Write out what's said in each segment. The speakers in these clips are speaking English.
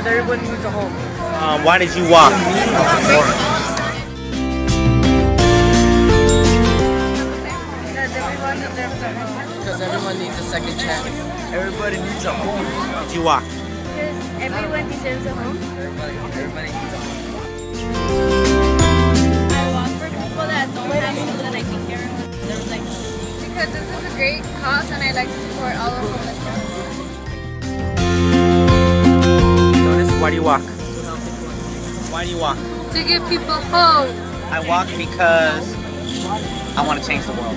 because everyone needs a home. Why did you walk? Because everyone deserves a home. Because everyone needs a second chance. Everybody needs a home. Why did you walk? Because everyone deserves a home. Everybody needs a home. I walk for people that don't have people that I can care about. Because this is a great cause and I like to support all of homeless people. Why do you walk? Why do you walk? To give people hope. I walk because I want to change the world.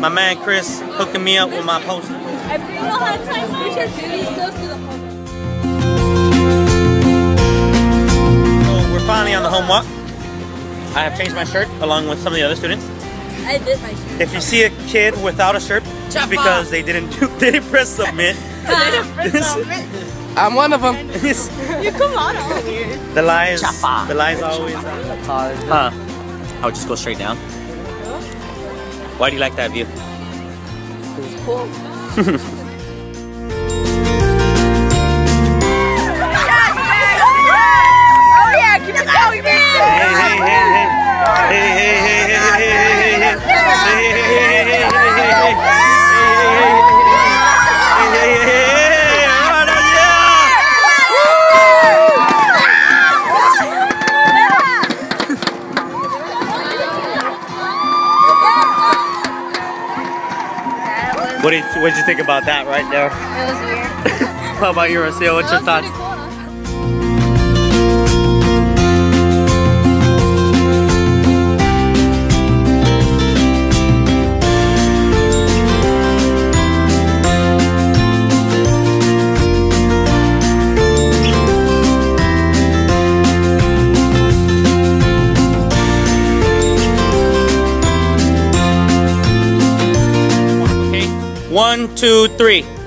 My man Chris hooking me up with my poster. I really don't have time for your duties. Go to the home. So we're finally on the home walk. I have changed my shirt along with some of the other students. I did my shirt. If you see a kid without a shirt, it's because they didn't press submit. I'm one of them. You come on over here. The lies always. Huh? I would just go straight down. Why do you like that view? It's cool. Oh yeah, keep it going, man. What did you think about that right there? It was weird. How about you, Rocio? What's your thoughts? Cool. One, two, three.